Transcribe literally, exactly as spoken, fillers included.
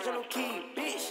catch a little key, bitch.